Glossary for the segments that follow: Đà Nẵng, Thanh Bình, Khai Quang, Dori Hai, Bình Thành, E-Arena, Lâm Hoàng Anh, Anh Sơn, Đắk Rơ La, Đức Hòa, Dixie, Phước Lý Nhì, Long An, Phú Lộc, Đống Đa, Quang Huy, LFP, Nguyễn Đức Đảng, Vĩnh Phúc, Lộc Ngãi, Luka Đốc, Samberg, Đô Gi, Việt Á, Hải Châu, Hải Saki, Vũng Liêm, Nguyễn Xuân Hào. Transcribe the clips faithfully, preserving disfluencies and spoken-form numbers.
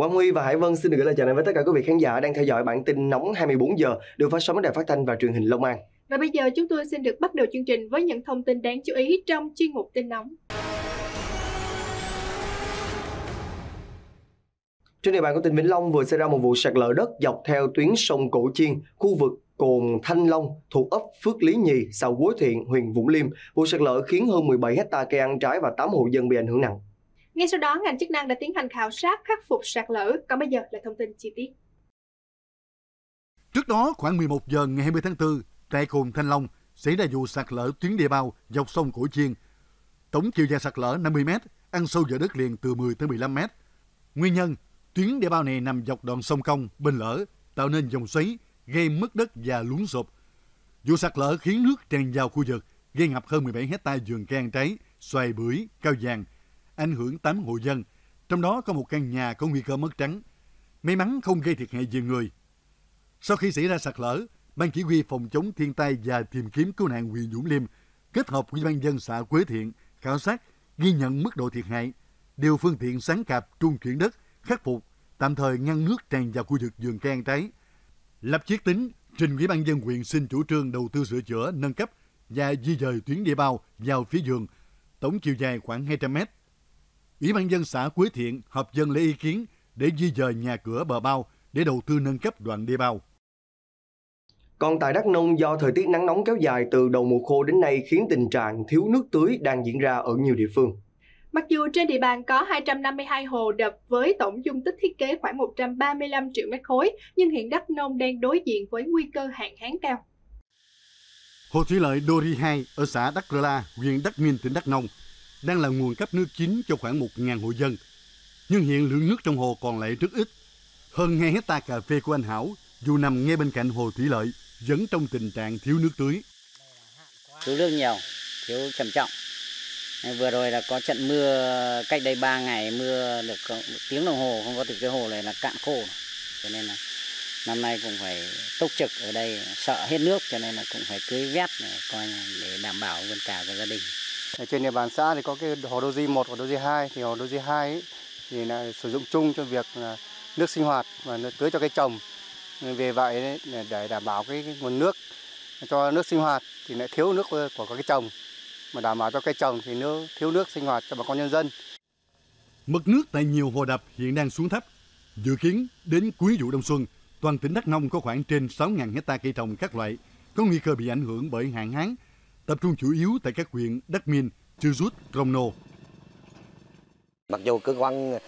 Quang Huy và Hải Vân xin được gửi lời chào đến với tất cả quý vị khán giả đang theo dõi bản tin nóng hai mươi bốn giờ được phát sóng trên đài phát thanh và truyền hình Long An. Và bây giờ chúng tôi xin được bắt đầu chương trình với những thông tin đáng chú ý trong chuyên mục tin nóng. Trên địa bàn của tỉnh Vĩnh Long vừa xảy ra một vụ sạt lở đất dọc theo tuyến sông Cổ Chiên, khu vực Cồn Thanh Long thuộc ấp Phước Lý Nhì, xã Quới Thiện, huyện Vũng Liêm. Vụ sạt lở khiến hơn mười bảy héc ta cây ăn trái và tám hộ dân bị ảnh hưởng nặng. Ngay sau đó, ngành chức năng đã tiến hành khảo sát khắc phục sạt lở. Còn bây giờ là thông tin chi tiết. Trước đó, khoảng mười một giờ ngày hai mươi tháng tư, tại Cồn Thanh Long xảy ra vụ sạt lở tuyến đê bao dọc sông Cổ Chiên. Tổng chiều dài sạt lở năm mươi mét, ăn sâu vào đất liền từ mười tới mười lăm mét. Nguyên nhân, tuyến đê bao này nằm dọc đoạn sông Công, bên lở, tạo nên dòng xoáy, gây mất đất và lún sụp. Vụ sạt lở khiến nước tràn vào khu vực, gây ngập hơn mười bảy héc ta vườn cây ăn trái, xoài bưởi, cao vàng, ảnh hưởng tám hộ dân, trong đó có một căn nhà có nguy cơ mất trắng. May mắn không gây thiệt hại về người. Sau khi xảy ra sạt lở, Ban Chỉ huy Phòng chống thiên tai và tìm kiếm cứu nạn huyện Vũng Liêm kết hợp với Ban dân xã Quế Thiện khảo sát, ghi nhận mức độ thiệt hại, điều phương tiện sáng cạp trung chuyển đất, khắc phục, tạm thời ngăn nước tràn vào khu vực vườn cây ăn trái. Lập chiếc tính, trình Ủy ban dân huyện xin chủ trương đầu tư sửa chữa, nâng cấp và di dời tuyến đê bao vào phía vườn, tổng chiều dài khoảng hai trăm mét. Ủy ban dân xã Quế Thiện họp dân lấy ý kiến để di dời nhà cửa bờ bao để đầu tư nâng cấp đoạn đê bao. Còn tại Đắk Nông, do thời tiết nắng nóng kéo dài từ đầu mùa khô đến nay khiến tình trạng thiếu nước tưới đang diễn ra ở nhiều địa phương. Mặc dù trên địa bàn có hai trăm năm mươi hai hồ đập với tổng dung tích thiết kế khoảng một trăm ba mươi lăm triệu mét khối, nhưng hiện Đắk Nông đang đối diện với nguy cơ hạn hán cao. Hồ thủy lợi Dori Hai ở xã Đắk Rơ La, huyện Đắk Nguyên, tỉnh Đắk Nông đang là nguồn cấp nước chính cho khoảng một nghìn hộ dân. Nhưng hiện lượng nước trong hồ còn lại rất ít. Hơn hai héc ta cà phê của anh Hảo, dù nằm ngay bên cạnh hồ thủy lợi, vẫn trong tình trạng thiếu nước tưới. Thiếu nước nhiều, thiếu trầm trọng. Vừa rồi là có trận mưa cách đây ba ngày, mưa được một tiếng đồng hồ, không có thì cái hồ này là cạn khô. Cho nên là năm nay cũng phải túc trực ở đây, sợ hết nước, cho nên là cũng phải tưới vét để, coi để đảm bảo vườn cả của gia đình. Ở trên địa bàn xã thì có cái hồ Đô Gi một và Đô Gi hai, thì hồ Đô Gi hai thì là sử dụng chung cho việc nước sinh hoạt và nước tưới cho cây trồng. Vì vậy để đảm bảo cái nguồn nước cho nước sinh hoạt thì lại thiếu nước của cây trồng, mà đảm bảo cho cây trồng thì nước thiếu nước sinh hoạt cho bà con nhân dân. Mực nước tại nhiều hồ đập hiện đang xuống thấp. Dự kiến đến cuối vụ đông xuân, toàn tỉnh Đắk Nông có khoảng trên sáu nghìn héc ta cây trồng các loại có nguy cơ bị ảnh hưởng bởi hạn hán, tập trung chủ yếu tại các huyện Đắk Minh, Chư Rút, Crono. Mặc dù cơ quan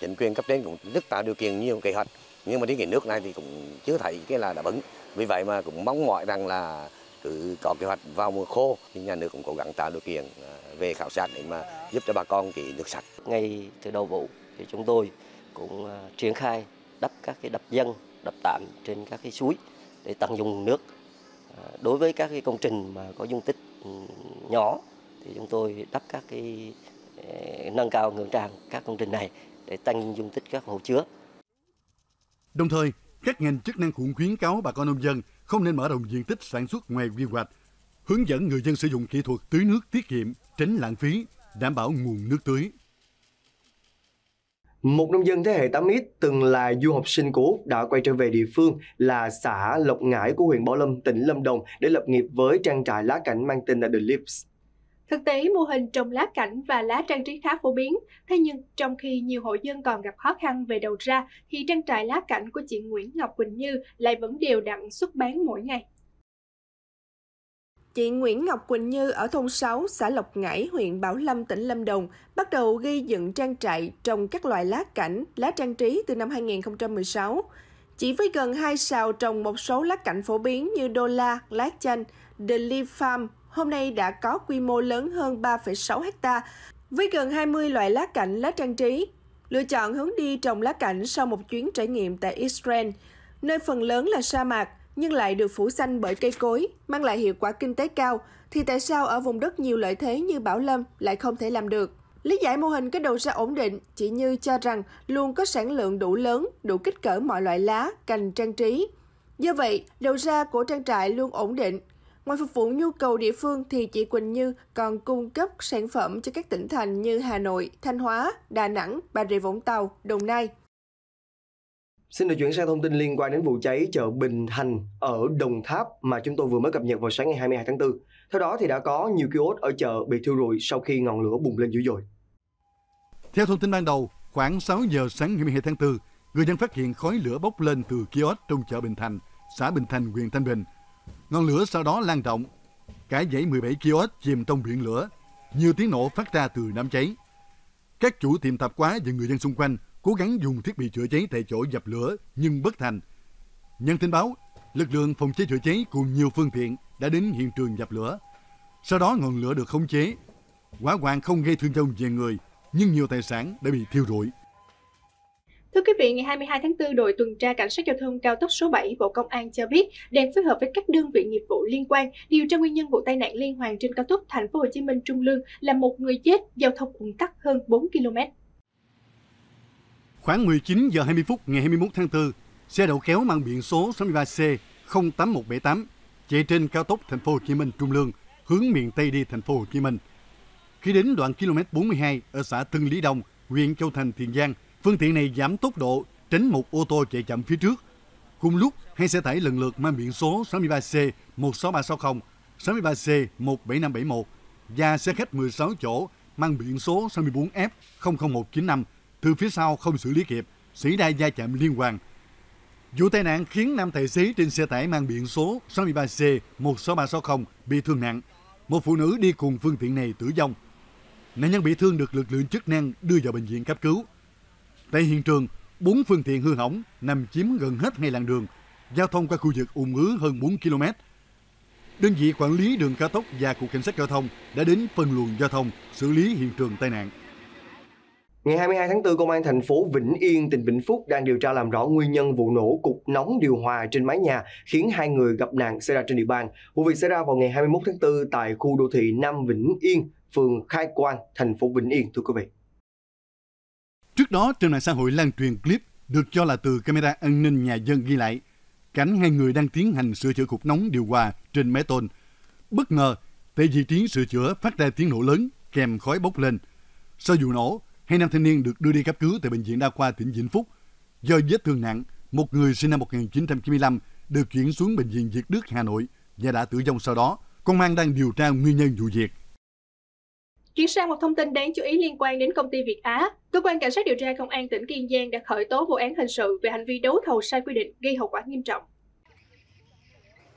chính quyền cấp trên cũng rất tạo điều kiện nhiều kế hoạch, nhưng mà đến cái nước này thì cũng chưa thấy cái là đã vững. Vì vậy mà cũng mong mỏi rằng là cứ có kế hoạch vào mùa khô thì nhà nước cũng cố gắng tạo điều kiện về khảo sát để mà giúp cho bà con cái nước sạch. Ngay từ đầu vụ thì chúng tôi cũng triển khai đắp các cái đập dân, đập tạm trên các cái suối để tận dụng nước. Đối với các cái công trình mà có dung tích nhỏ thì chúng tôi đắp các cái nâng cao ngưỡng tràn các công trình này để tăng dung tích các hồ chứa. Đồng thời, các ngành chức năng cũng khuyến cáo bà con nông dân không nên mở rộng diện tích sản xuất ngoài quy hoạch, hướng dẫn người dân sử dụng kỹ thuật tưới nước tiết kiệm, tránh lãng phí, đảm bảo nguồn nước tưới. Một nông dân thế hệ tám ích từng là du học sinh của Úc đã quay trở về địa phương là xã Lộc Ngãi của huyện Bảo Lâm, tỉnh Lâm Đồng để lập nghiệp với trang trại lá cảnh mang tên là The Leaves. Thực tế, mô hình trồng lá cảnh và lá trang trí khá phổ biến, thế nhưng trong khi nhiều hộ dân còn gặp khó khăn về đầu ra, thì trang trại lá cảnh của chị Nguyễn Ngọc Quỳnh Như lại vẫn đều đặn xuất bán mỗi ngày. Chị Nguyễn Ngọc Quỳnh Như ở thôn sáu, xã Lộc Ngãi, huyện Bảo Lâm, tỉnh Lâm Đồng bắt đầu ghi dựng trang trại trồng các loại lá cảnh, lá trang trí từ năm hai nghìn không trăm mười sáu. Chỉ với gần hai sào trồng một số lá cảnh phổ biến như đô la, lá chanh, The Leaf Farm, hôm nay đã có quy mô lớn hơn ba phẩy sáu héc ta, với gần hai mươi loại lá cảnh, lá trang trí. Lựa chọn hướng đi trồng lá cảnh sau một chuyến trải nghiệm tại Israel, nơi phần lớn là sa mạc nhưng lại được phủ xanh bởi cây cối, mang lại hiệu quả kinh tế cao, thì tại sao ở vùng đất nhiều lợi thế như Bảo Lâm lại không thể làm được? Lý giải mô hình có đầu ra ổn định, chị Như cho rằng luôn có sản lượng đủ lớn, đủ kích cỡ mọi loại lá, cành trang trí. Do vậy, đầu ra của trang trại luôn ổn định. Ngoài phục vụ nhu cầu địa phương thì chị Quỳnh Như còn cung cấp sản phẩm cho các tỉnh thành như Hà Nội, Thanh Hóa, Đà Nẵng, Bà Rịa Vũng Tàu, Đồng Nai. Xin được chuyển sang thông tin liên quan đến vụ cháy chợ Bình Thành ở Đồng Tháp mà chúng tôi vừa mới cập nhật vào sáng ngày hai mươi hai tháng tư. Theo đó thì đã có nhiều kiosk ở chợ bị thiêu rụi sau khi ngọn lửa bùng lên dữ dội. Theo thông tin ban đầu, khoảng sáu giờ sáng ngày hai mươi hai tháng tư, người dân phát hiện khói lửa bốc lên từ kiosk trong chợ Bình Thành, xã Bình Thành, huyện Thanh Bình. Ngọn lửa sau đó lan rộng, cả dãy mười bảy kiosk chìm trong biển lửa, nhiều tiếng nổ phát ra từ đám cháy. Các chủ tiệm tạp hóa và người dân xung quanh cố gắng dùng thiết bị chữa cháy tại chỗ dập lửa nhưng bất thành. Nhận tin báo, lực lượng phòng cháy chữa cháy cùng nhiều phương tiện đã đến hiện trường dập lửa. Sau đó ngọn lửa được khống chế, hỏa hoạn không gây thương vong về người nhưng nhiều tài sản đã bị thiêu rụi. Thưa quý vị, ngày hai mươi hai tháng tư, đội tuần tra cảnh sát giao thông cao tốc số bảy Bộ Công an cho biết đang phối hợp với các đơn vị nghiệp vụ liên quan điều tra nguyên nhân vụ tai nạn liên hoàn trên cao tốc Thành phố Hồ Chí Minh Trung Lương là một người chết, giao thông ùn tắc hơn bốn ki lô mét. Khoảng mười chín giờ hai mươi phút ngày hai mươi mốt tháng tư, xe đầu kéo mang biển số sáu mươi ba C không tám một bảy tám chạy trên cao tốc Thành phố Hồ Chí Minh Trung Lương hướng miền Tây đi Thành phố Hồ Chí Minh. Khi đến đoạn km bốn mươi hai ở xã Tân Lý Đông, huyện Châu Thành, Tiền Giang, phương tiện này giảm tốc độ tránh một ô tô chạy chậm phía trước. Cùng lúc, hai xe tải lần lượt mang biển số sáu mươi ba C một sáu ba sáu không, sáu mươi ba C một bảy năm bảy mốt và xe khách mười sáu chỗ mang biển số sáu mươi bốn F không không một chín năm từ phía sau không xử lý kịp, xảy ra va chạm liên hoàn. Vụ tai nạn khiến nam tài xế trên xe tải mang biển số sáu mươi ba C một sáu ba sáu không bị thương nặng. Một phụ nữ đi cùng phương tiện này tử vong. Nạn nhân bị thương được lực lượng chức năng đưa vào bệnh viện cấp cứu. Tại hiện trường, bốn phương tiện hư hỏng nằm chiếm gần hết hai làn đường, giao thông qua khu vực ùn ứ hơn bốn ki lô mét. Đơn vị quản lý đường cao tốc và Cục Cảnh sát Giao thông đã đến phân luồng giao thông, xử lý hiện trường tai nạn. Ngày hai mươi hai tháng tư, Công an thành phố Vĩnh Yên, tỉnh Vĩnh Phúc đang điều tra làm rõ nguyên nhân vụ nổ cục nóng điều hòa trên mái nhà khiến hai người gặp nạn xảy ra trên địa bàn. Vụ việc xảy ra vào ngày hai mươi mốt tháng tư tại khu đô thị Nam Vĩnh Yên, phường Khai Quang, thành phố Vĩnh Yên, thưa quý vị. Trước đó, trên mạng xã hội lan truyền clip được cho là từ camera an ninh nhà dân ghi lại cảnh hai người đang tiến hành sửa chữa cục nóng điều hòa trên mái tôn. Bất ngờ, tại vị trí sửa chữa phát ra tiếng nổ lớn kèm khói bốc lên. Sau vụ nổ, hai nam thanh niên được đưa đi cấp cứu tại Bệnh viện Đa khoa tỉnh Vĩnh Phúc. Do vết thương nặng, một người sinh năm một nghìn chín trăm chín mươi lăm được chuyển xuống Bệnh viện Việt Đức, Hà Nội và đã tử vong sau đó. Công an đang điều tra nguyên nhân vụ việc. Chuyển sang một thông tin đáng chú ý liên quan đến công ty Việt Á. Cơ quan Cảnh sát điều tra Công an tỉnh Kiên Giang đã khởi tố vụ án hình sự về hành vi đấu thầu sai quy định gây hậu quả nghiêm trọng.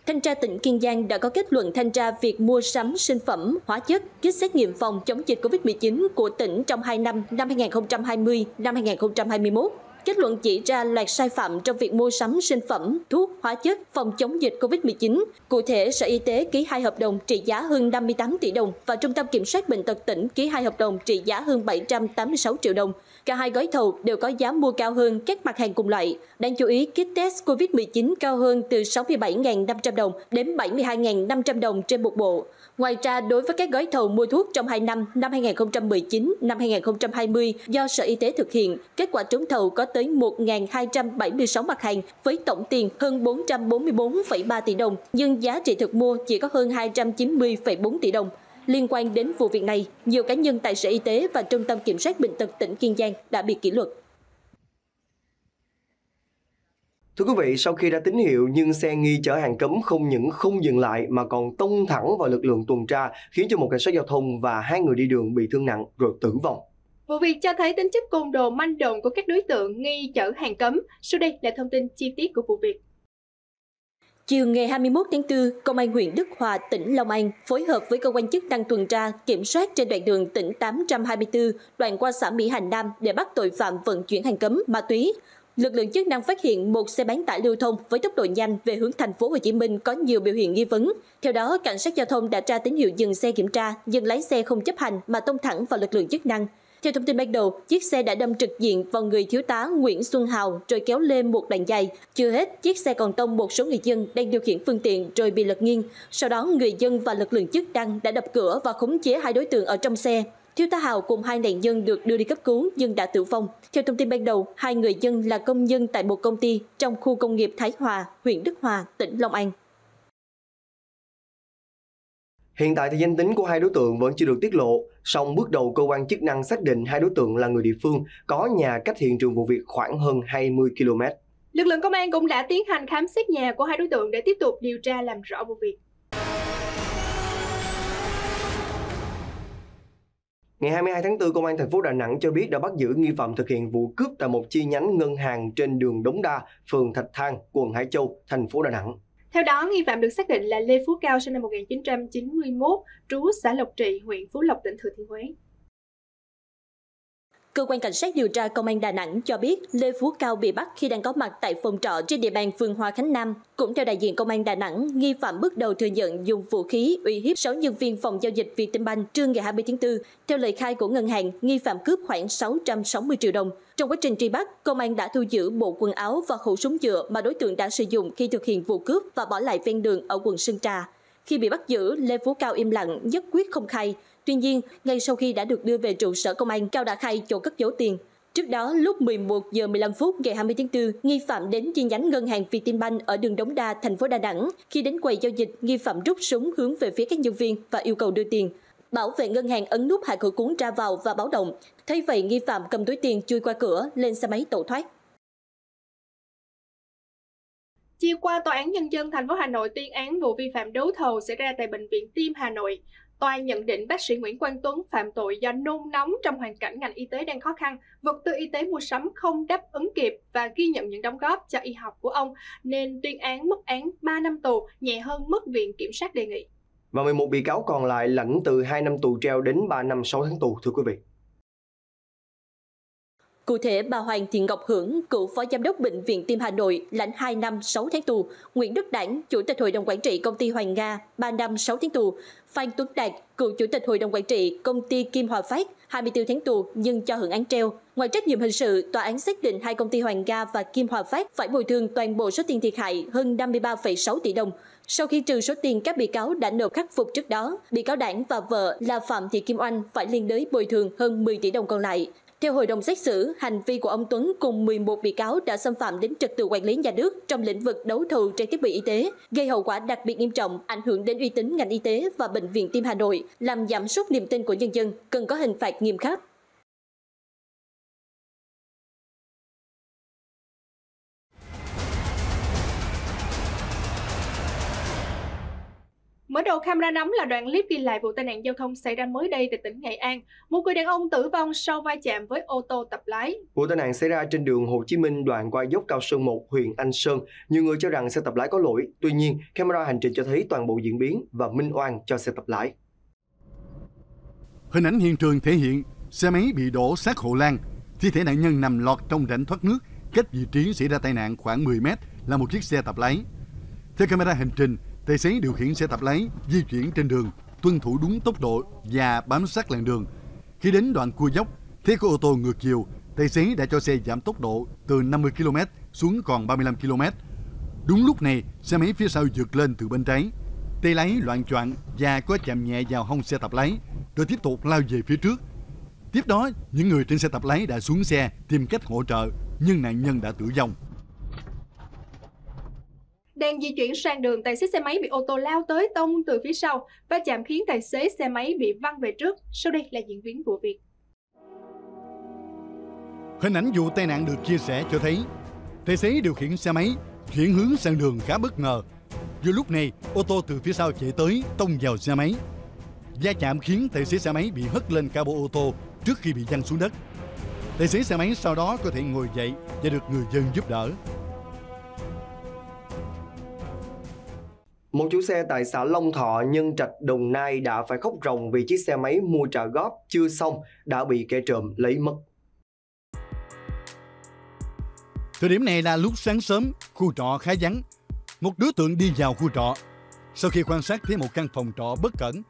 Thanh tra tỉnh Kiên Giang đã có kết luận thanh tra việc mua sắm sinh phẩm, hóa chất, kit xét nghiệm phòng chống dịch Covid mười chín của tỉnh trong hai năm, năm hai nghìn không trăm hai mươi, năm hai nghìn không trăm hai mươi mốt. Kết luận chỉ ra loạt sai phạm trong việc mua sắm sinh phẩm, thuốc, hóa chất phòng chống dịch Covid mười chín. Cụ thể, Sở Y tế ký hai hợp đồng trị giá hơn năm mươi tám tỷ đồng và Trung tâm Kiểm soát Bệnh tật tỉnh ký hai hợp đồng trị giá hơn bảy trăm tám mươi sáu triệu đồng. Cả hai gói thầu đều có giá mua cao hơn các mặt hàng cùng loại. Đáng chú ý, kit test Covid mười chín cao hơn từ sáu mươi bảy nghìn năm trăm đồng đến bảy mươi hai nghìn năm trăm đồng trên một bộ. Ngoài ra, đối với các gói thầu mua thuốc trong hai năm, năm hai nghìn không trăm mười chín, năm hai nghìn không trăm hai mươi do Sở Y tế thực hiện, kết quả trúng thầu có tới một nghìn hai trăm bảy mươi sáu mặt hàng với tổng tiền hơn bốn trăm bốn mươi bốn phẩy ba tỷ đồng, nhưng giá trị thực mua chỉ có hơn hai trăm chín mươi phẩy bốn tỷ đồng. Liên quan đến vụ việc này, nhiều cá nhân tại Sở Y tế và Trung tâm Kiểm soát Bệnh tật tỉnh Kiên Giang đã bị kỷ luật. Thưa quý vị, sau khi đã tín hiệu nhưng xe nghi chở hàng cấm không những không dừng lại mà còn tông thẳng vào lực lượng tuần tra, khiến cho một cảnh sát giao thông và hai người đi đường bị thương nặng rồi tử vong. Vụ việc cho thấy tính chất côn đồ manh động của các đối tượng nghi chở hàng cấm. Sau đây là thông tin chi tiết của vụ việc. Chiều ngày hai mươi mốt tháng tư, Công an huyện Đức Hòa, tỉnh Long An phối hợp với cơ quan chức năng tuần tra, kiểm soát trên đoạn đường tỉnh tám trăm hai mươi tư, đoạn qua xã Mỹ Hành Nam để bắt tội phạm vận chuyển hàng cấm, ma túy. Lực lượng chức năng phát hiện một xe bán tải lưu thông với tốc độ nhanh về hướng Thành phố Hồ Chí Minh có nhiều biểu hiện nghi vấn. Theo đó, cảnh sát giao thông đã ra tín hiệu dừng xe kiểm tra, nhưng lái xe không chấp hành mà tông thẳng vào lực lượng chức năng. Theo thông tin ban đầu, chiếc xe đã đâm trực diện vào người thiếu tá Nguyễn Xuân Hào rồi kéo lên một đoạn dài. Chưa hết, chiếc xe còn tông một số người dân đang điều khiển phương tiện rồi bị lật nghiêng. Sau đó, người dân và lực lượng chức năng đã đập cửa và khống chế hai đối tượng ở trong xe. Thiếu tá Hào cùng hai nạn nhân được đưa đi cấp cứu nhưng đã tử vong. Theo thông tin ban đầu, hai người dân là công nhân tại một công ty trong khu công nghiệp Thái Hòa, huyện Đức Hòa, tỉnh Long An. Hiện tại thì danh tính của hai đối tượng vẫn chưa được tiết lộ, song bước đầu cơ quan chức năng xác định hai đối tượng là người địa phương, có nhà cách hiện trường vụ việc khoảng hơn hai mươi ki lô mét. Lực lượng công an cũng đã tiến hành khám xét nhà của hai đối tượng để tiếp tục điều tra làm rõ vụ việc. Ngày hai mươi hai tháng tư, Công an thành phố Đà Nẵng cho biết đã bắt giữ nghi phạm thực hiện vụ cướp tại một chi nhánh ngân hàng trên đường Đống Đa, phường Thạch Thang, quận Hải Châu, thành phố Đà Nẵng. Theo đó, nghi phạm được xác định là Lê Phú Cao sinh năm một nghìn chín trăm chín mươi mốt, trú xã Lộc Trị, huyện Phú Lộc, tỉnh Thừa Thiên Huế. Cơ quan Cảnh sát điều tra Công an Đà Nẵng cho biết Lê Phú Cao bị bắt khi đang có mặt tại phòng trọ trên địa bàn phường Hòa Khánh Nam. Cũng theo đại diện Công an Đà Nẵng, nghi phạm bước đầu thừa nhận dùng vũ khí uy hiếp sáu nhân viên phòng giao dịch VietinBank trưa ngày hai mươi tháng tư. Theo lời khai của ngân hàng, nghi phạm cướp khoảng sáu trăm sáu mươi triệu đồng. Trong quá trình truy bắt, công an đã thu giữ bộ quần áo và khẩu súng nhựa mà đối tượng đã sử dụng khi thực hiện vụ cướp và bỏ lại ven đường ở quận Sơn Trà. Khi bị bắt giữ, Lê Phú Cao im lặng, nhất quyết không khai. Tuy nhiên, ngay sau khi đã được đưa về trụ sở công an, Cao đã khai chỗ cất giấu tiền. Trước đó, lúc mười một giờ mười lăm phút ngày hai mươi tháng tư, nghi phạm đến chi nhánh ngân hàng VietinBank ở đường Đống Đa, thành phố Đà Nẵng. Khi đến quầy giao dịch, nghi phạm rút súng hướng về phía các nhân viên và yêu cầu đưa tiền. Bảo vệ ngân hàng ấn nút hạ cửa cuốn ra vào và báo động. Thấy vậy, nghi phạm cầm túi tiền chui qua cửa, lên xe máy tẩu thoát. Chiều qua, Tòa án Nhân dân thành phố Hà Nội tuyên án vụ vi phạm đấu thầu xảy ra tại Bệnh viện Tim Hà Nội. Tòa nhận định bác sĩ Nguyễn Quang Tuấn phạm tội do nôn nóng trong hoàn cảnh ngành y tế đang khó khăn, vật tư y tế mua sắm không đáp ứng kịp và ghi nhận những đóng góp cho y học của ông, nên tuyên án mức án ba năm tù, nhẹ hơn mức Viện Kiểm sát đề nghị. Và mười một bị cáo còn lại lãnh từ hai năm tù treo đến ba năm sáu tháng tù, thưa quý vị. Cụ thể, bà Hoàng Thị Ngọc Hưởng, cựu phó giám đốc Bệnh viện Tim Hà Nội, lãnh hai năm sáu tháng tù, Nguyễn Đức Đảng, chủ tịch Hội đồng Quản trị Công ty Hoàng Nga, ba năm sáu tháng tù, Phan Tuấn Đạt, cựu chủ tịch Hội đồng Quản trị Công ty Kim Hòa Phát, hai mươi tư tháng tù nhưng cho hưởng án treo. Ngoài trách nhiệm hình sự, Tòa án xác định hai công ty Hoàng Nga và Kim Hòa Phát phải bồi thường toàn bộ số tiền thiệt hại hơn năm mươi ba phẩy sáu tỷ đồng. Sau khi trừ số tiền các bị cáo đã nộp khắc phục trước đó, bị cáo Đảng và vợ là Phạm Thị Kim Oanh phải liên đới bồi thường hơn mười tỷ đồng còn lại. Theo hội đồng xét xử, hành vi của ông Tuấn cùng mười một bị cáo đã xâm phạm đến trật tự quản lý nhà nước trong lĩnh vực đấu thầu trang thiết bị y tế, gây hậu quả đặc biệt nghiêm trọng, ảnh hưởng đến uy tín ngành y tế và Bệnh viện Tim Hà Nội, làm giảm sút niềm tin của nhân dân, cần có hình phạt nghiêm khắc. Mở đầu camera nóng là đoạn clip ghi lại vụ tai nạn giao thông xảy ra mới đây tại tỉnh Nghệ An. Một người đàn ông tử vong sau va chạm với ô tô tập lái. Vụ tai nạn xảy ra trên đường Hồ Chí Minh đoạn qua dốc Cao Sơn một, huyện Anh Sơn. Nhiều người cho rằng xe tập lái có lỗi. Tuy nhiên, camera hành trình cho thấy toàn bộ diễn biến và minh oan cho xe tập lái. Hình ảnh hiện trường thể hiện xe máy bị đổ sát hộ lan. Thi thể nạn nhân nằm lọt trong rãnh thoát nước. Cách vị trí xảy ra tai nạn khoảng mười mét là một chiếc xe tập lái. Theo camera hành trình, tài xế điều khiển xe tập lái di chuyển trên đường, tuân thủ đúng tốc độ và bám sát làn đường. Khi đến đoạn cua dốc, thấy có ô tô ngược chiều, tài xế đã cho xe giảm tốc độ từ năm mươi ki lô mét xuống còn ba mươi lăm ki lô mét. Đúng lúc này, xe máy phía sau vượt lên từ bên trái. Tay lái loạng choạng và có chạm nhẹ vào hông xe tập lái, rồi tiếp tục lao về phía trước. Tiếp đó, những người trên xe tập lái đã xuống xe tìm cách hỗ trợ, nhưng nạn nhân đã tử vong. Đang di chuyển sang đường, tài xế xe máy bị ô tô lao tới tông từ phía sau, va chạm khiến tài xế xe máy bị văng về trước. Sau đây là diễn biến vụ việc. Hình ảnh vụ tai nạn được chia sẻ cho thấy tài xế điều khiển xe máy chuyển hướng sang đường khá bất ngờ. Vừa lúc này, ô tô từ phía sau chạy tới tông vào xe máy. Va chạm khiến tài xế xe máy bị hất lên cabo ô tô trước khi bị văng xuống đất. Tài xế xe máy sau đó có thể ngồi dậy và được người dân giúp đỡ. Một chủ xe tại xã Long Thọ, Nhân Trạch, Đồng Nai đã phải khóc ròng vì chiếc xe máy mua trả góp chưa xong đã bị kẻ trộm lấy mất. Thời điểm này là lúc sáng sớm, khu trọ khá vắng. Một đối tượng đi vào khu trọ. Sau khi quan sát thấy một căn phòng trọ bất cẩn,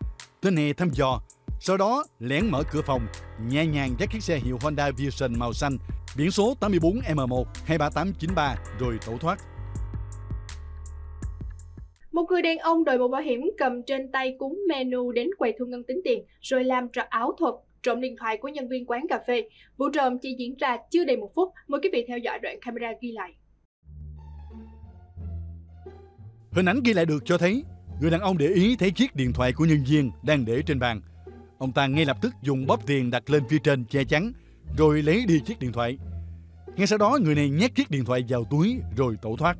tên này thăm dò, sau đó lén mở cửa phòng, nhẹ nhàng dắt chiếc xe hiệu Honda Vision màu xanh, biển số tám mươi tư M một hai ba tám chín ba rồi tẩu thoát. Một người đàn ông đội mũ bảo hiểm cầm trên tay cúng menu đến quầy thu ngân tính tiền rồi làm trò ảo thuật trộm điện thoại của nhân viên quán cà phê. Vụ trộm chỉ diễn ra chưa đầy một phút. Mời quý vị theo dõi đoạn camera ghi lại. Hình ảnh ghi lại được cho thấy người đàn ông để ý thấy chiếc điện thoại của nhân viên đang để trên bàn. Ông ta ngay lập tức dùng bóp tiền đặt lên phía trên che chắn rồi lấy đi chiếc điện thoại. Ngay sau đó, người này nhét chiếc điện thoại vào túi rồi tẩu thoát.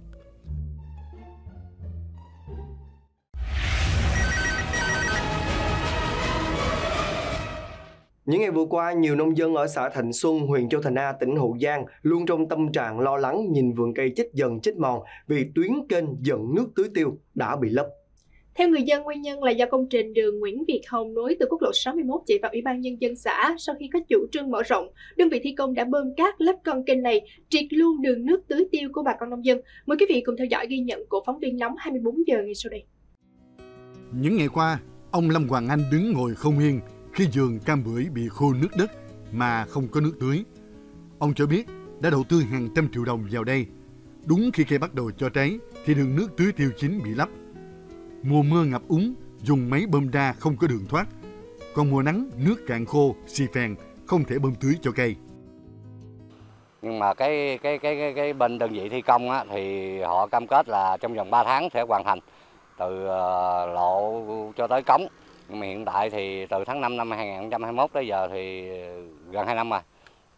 Những ngày vừa qua, nhiều nông dân ở xã Thạnh Xuân, huyện Châu Thành A, tỉnh Hậu Giang luôn trong tâm trạng lo lắng nhìn vườn cây chết dần chết mòn vì tuyến kênh dẫn nước tưới tiêu đã bị lấp. Theo người dân, nguyên nhân là do công trình đường Nguyễn Việt Hồng nối từ quốc lộ sáu mươi mốt chạy vào Ủy ban Nhân dân xã. Sau khi có chủ trương mở rộng, đơn vị thi công đã bơm cát lấp con kênh này, triệt luôn đường nước tưới tiêu của bà con nông dân. Mời quý vị cùng theo dõi ghi nhận của phóng viên Nóng hai mươi bốn giờ ngay sau đây. Những ngày qua, ông Lâm Hoàng Anh đứng ngồi không yên khi vườn cam bưởi bị khô nước đất mà không có nước tưới. Ông cho biết đã đầu tư hàng trăm triệu đồng vào đây. Đúng khi cây bắt đầu cho trái thì đường nước tưới tiêu chính bị lấp. Mùa mưa ngập úng, dùng máy bơm ra không có đường thoát. Còn mùa nắng, nước cạn khô, xì phèn, không thể bơm tưới cho cây. Nhưng mà cái cái cái cái, cái bên đơn vị thi công á, thì họ cam kết là trong vòng ba tháng sẽ hoàn thành từ lộ cho tới cống. Nhưng mà hiện tại thì từ tháng năm năm hai nghìn không trăm hai mươi mốt tới giờ thì gần hai năm rồi.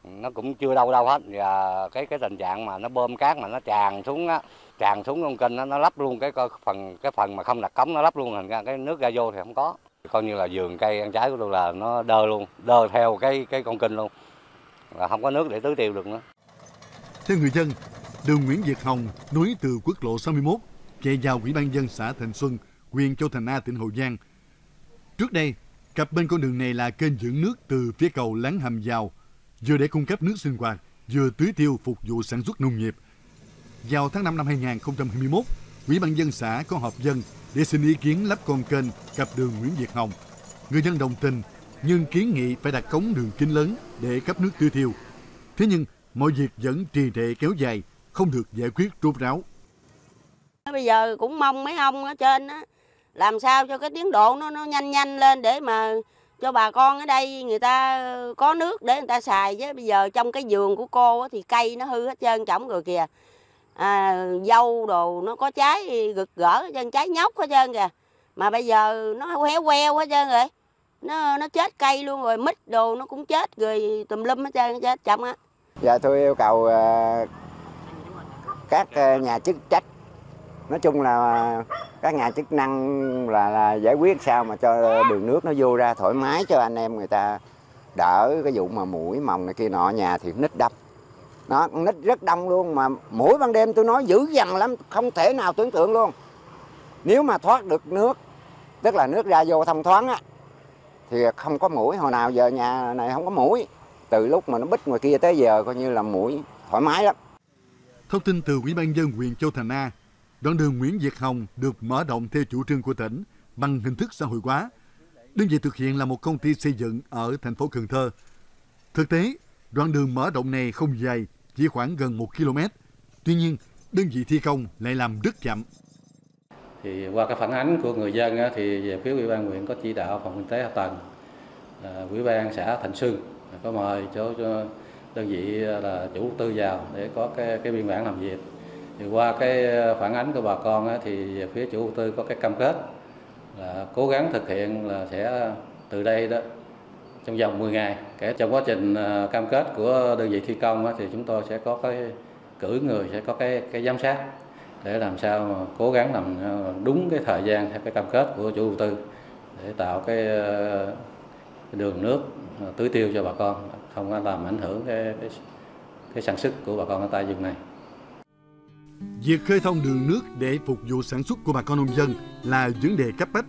Nó cũng chưa đâu đâu hết. Và cái cái tình trạng mà nó bơm cát mà nó tràn xuống á, tràn xuống con kênh nó, nó lấp luôn cái phần cái phần mà không đặt cống, nó lấp luôn, thành ra cái nước ra vô thì không có. Coi như là vườn cây ăn trái của tôi là nó đơ luôn, đơ theo cái cái con kênh luôn. Là không có nước để tưới tiêu được nữa. Theo người dân, đường Nguyễn Việt Hồng nối từ quốc lộ sáu mươi mốt chạy vào Ủy ban dân xã Thành Xuân, huyện Châu Thành A, tỉnh Hậu Giang. Trước đây, cặp bên con đường này là kênh dẫn nước từ phía cầu Láng Hầm vào, vừa để cung cấp nước sinh hoạt, vừa tưới tiêu phục vụ sản xuất nông nghiệp. Vào tháng năm năm hai nghìn không trăm hai mươi mốt, Ủy ban dân xã có họp dân để xin ý kiến lắp con kênh cặp đường Nguyễn Việt Hồng. Người dân đồng tình, nhưng kiến nghị phải đặt cống đường kính lớn để cấp nước tưới tiêu. Thế nhưng, mọi việc vẫn trì trệ kéo dài, không được giải quyết rốt ráo. Bây giờ cũng mong mấy ông ở trên đó, làm sao cho cái tiến độ nó, nó nhanh nhanh lên để mà cho bà con ở đây người ta có nước để người ta xài. Chứ bây giờ trong cái vườn của cô thì cây nó hư hết trơn trỏng rồi kìa. À, dâu đồ nó có trái gực gỡ hết trơn, trái nhóc hết trơn kìa. Mà bây giờ nó héo queo hết trơn rồi. Nó nó chết cây luôn rồi, mít đồ nó cũng chết rồi, tùm lum hết trơn, chết chậm á. Dạ tôi yêu cầu uh, các uh, nhà chức trách, nói chung là các nhà chức năng là, là giải quyết sao mà cho đường nước nó vô ra thoải mái cho anh em người ta đỡ cái vụ mà mũi mồng này kia nọ, nhà thì nít đâm. Nó nít rất đông luôn, mà mỗi ban đêm tôi nói dữ dằn lắm, không thể nào tưởng tượng luôn. Nếu mà thoát được nước, tức là nước ra vô thông thoáng á, thì không có mũi, hồi nào giờ nhà này không có mũi. Từ lúc mà nó bít ngoài kia tới giờ coi như là mũi thoải mái lắm. Thông tin từ Ủy ban dân huyện Châu Thành A, đoạn đường Nguyễn Việt Hồng được mở rộng theo chủ trương của tỉnh bằng hình thức xã hội hóa. Đơn vị thực hiện là một công ty xây dựng ở thành phố Cần Thơ. Thực tế, đoạn đường mở rộng này không dài, chỉ khoảng gần một ki lô mét. Tuy nhiên, đơn vị thi công lại làm rất chậm. Thì qua cái phản ánh của người dân thì về phía Ủy ban huyện có chỉ đạo phòng kinh tế hạ tầng, Ủy ban xã Thành Xuân có mời cho đơn vị là chủ tư vào để có cái cái biên bản làm việc. Thì qua cái phản ánh của bà con thì về phía chủ đầu tư có cái cam kết là cố gắng thực hiện là sẽ từ đây đó trong vòng mười ngày. Kể trong quá trình cam kết của đơn vị thi công thì chúng tôi sẽ có cái cử người, sẽ có cái cái giám sát để làm sao mà cố gắng làm đúng cái thời gian theo cái cam kết của chủ đầu tư để tạo cái đường nước tưới tiêu cho bà con, không làm ảnh hưởng cái cái, cái sản xuất của bà con ở tại vùng này. Việc khơi thông đường nước để phục vụ sản xuất của bà con nông dân là vấn đề cấp bách,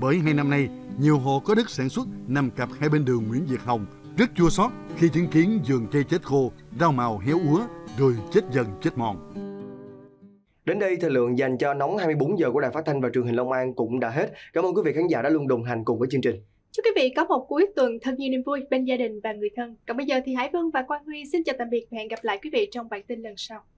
bởi hai năm nay nhiều hộ có đất sản xuất nằm cặp hai bên đường Nguyễn Việt Hồng rất chua xót khi chứng kiến vườn cây chết khô, rau màu héo úa rồi chết dần chết mòn. Đến đây thời lượng dành cho Nóng hai mươi bốn giờ của Đài Phát thanh và Truyền hình Long An cũng đã hết. Cảm ơn quý vị khán giả đã luôn đồng hành cùng với chương trình. Chúc quý vị có một cuối tuần thật nhiều niềm vui bên gia đình và người thân. Còn bây giờ thì Hải Vân và Quang Huy xin chào tạm biệt và hẹn gặp lại quý vị trong bản tin lần sau.